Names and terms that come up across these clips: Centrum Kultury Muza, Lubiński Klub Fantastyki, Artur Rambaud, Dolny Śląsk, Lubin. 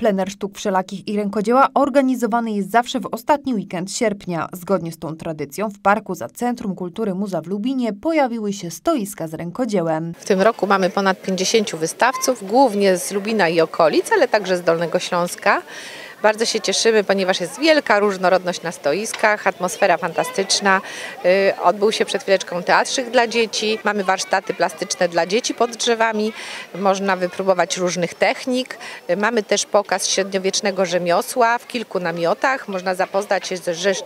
Plener sztuk wszelakich i rękodzieła organizowany jest zawsze w ostatni weekend sierpnia. Zgodnie z tą tradycją w parku za Centrum Kultury Muza w Lubinie pojawiły się stoiska z rękodziełem. W tym roku mamy ponad 50 wystawców, głównie z Lubina i okolic, ale także z Dolnego Śląska. Bardzo się cieszymy, ponieważ jest wielka różnorodność na stoiskach, atmosfera fantastyczna. Odbył się przed chwileczką teatrzyk dla dzieci. Mamy warsztaty plastyczne dla dzieci pod drzewami. Można wypróbować różnych technik. Mamy też pokaz średniowiecznego rzemiosła w kilku namiotach. Można zapoznać się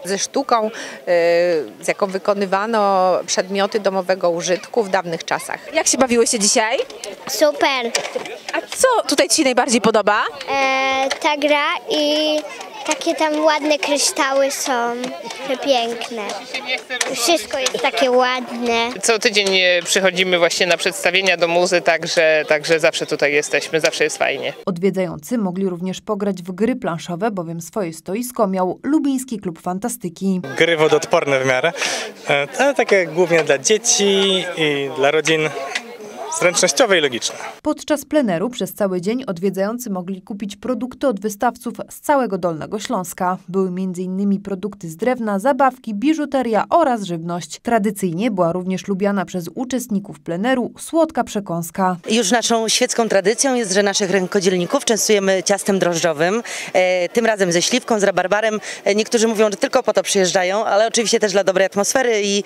ze sztuką, z jaką wykonywano przedmioty domowego użytku w dawnych czasach. Jak się bawiłeś się dzisiaj? Super! A co tutaj Ci się najbardziej podoba? Ta gra i takie tam ładne kryształy są przepiękne. Wszystko jest takie ładne. Co tydzień przychodzimy właśnie na przedstawienia do muzy, także zawsze tutaj jesteśmy, zawsze jest fajnie. Odwiedzający mogli również pograć w gry planszowe, bowiem swoje stoisko miał Lubiński Klub Fantastyki. Gry wodoodporne w miarę, ale takie głównie dla dzieci i dla rodzin. Zręcznościowe i logiczne. Podczas pleneru przez cały dzień odwiedzający mogli kupić produkty od wystawców z całego Dolnego Śląska. Były m.in. produkty z drewna, zabawki, biżuteria oraz żywność. Tradycyjnie była również lubiana przez uczestników pleneru słodka przekąska. Już naszą świecką tradycją jest, że naszych rękodzielników częstujemy ciastem drożdżowym, tym razem ze śliwką, z rabarbarem. Niektórzy mówią, że tylko po to przyjeżdżają, ale oczywiście też dla dobrej atmosfery i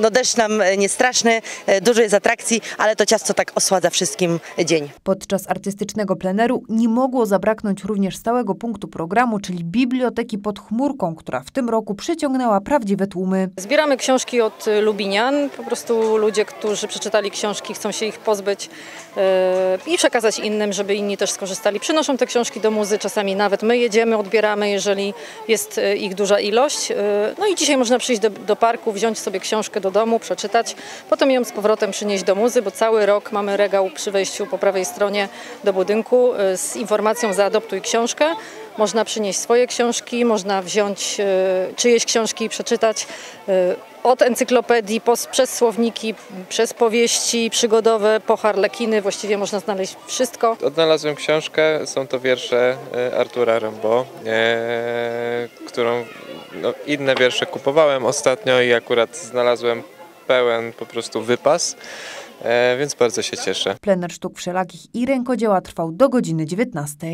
no deszcz nam niestraszny, dużo jest atrakcji, ale to ciasto tak osładza wszystkim dzień. Podczas artystycznego pleneru nie mogło zabraknąć również stałego punktu programu, czyli biblioteki pod chmurką, która w tym roku przyciągnęła prawdziwe tłumy. Zbieramy książki od lubinian, po prostu ludzie, którzy przeczytali książki, chcą się ich pozbyć i przekazać innym, żeby inni też skorzystali. Przynoszą te książki do muzy, czasami nawet my jedziemy, odbieramy, jeżeli jest ich duża ilość. No i dzisiaj można przyjść do parku, wziąć sobie książkę do domu, przeczytać, potem ją z powrotem przynieść do muzy, bo cały rok mamy regał przy wejściu po prawej stronie do budynku z informacją zaadoptuj książkę. Można przynieść swoje książki, można wziąć czyjeś książki i przeczytać. Od encyklopedii, przez słowniki, przez powieści przygodowe, po harlekiny, właściwie można znaleźć wszystko. Odnalazłem książkę, są to wiersze Artura Rambaud, którą inne wiersze kupowałem ostatnio i akurat znalazłem pełen po prostu wypas, więc bardzo się cieszę. Plener sztuk wszelakich i rękodzieła trwał do godziny 19.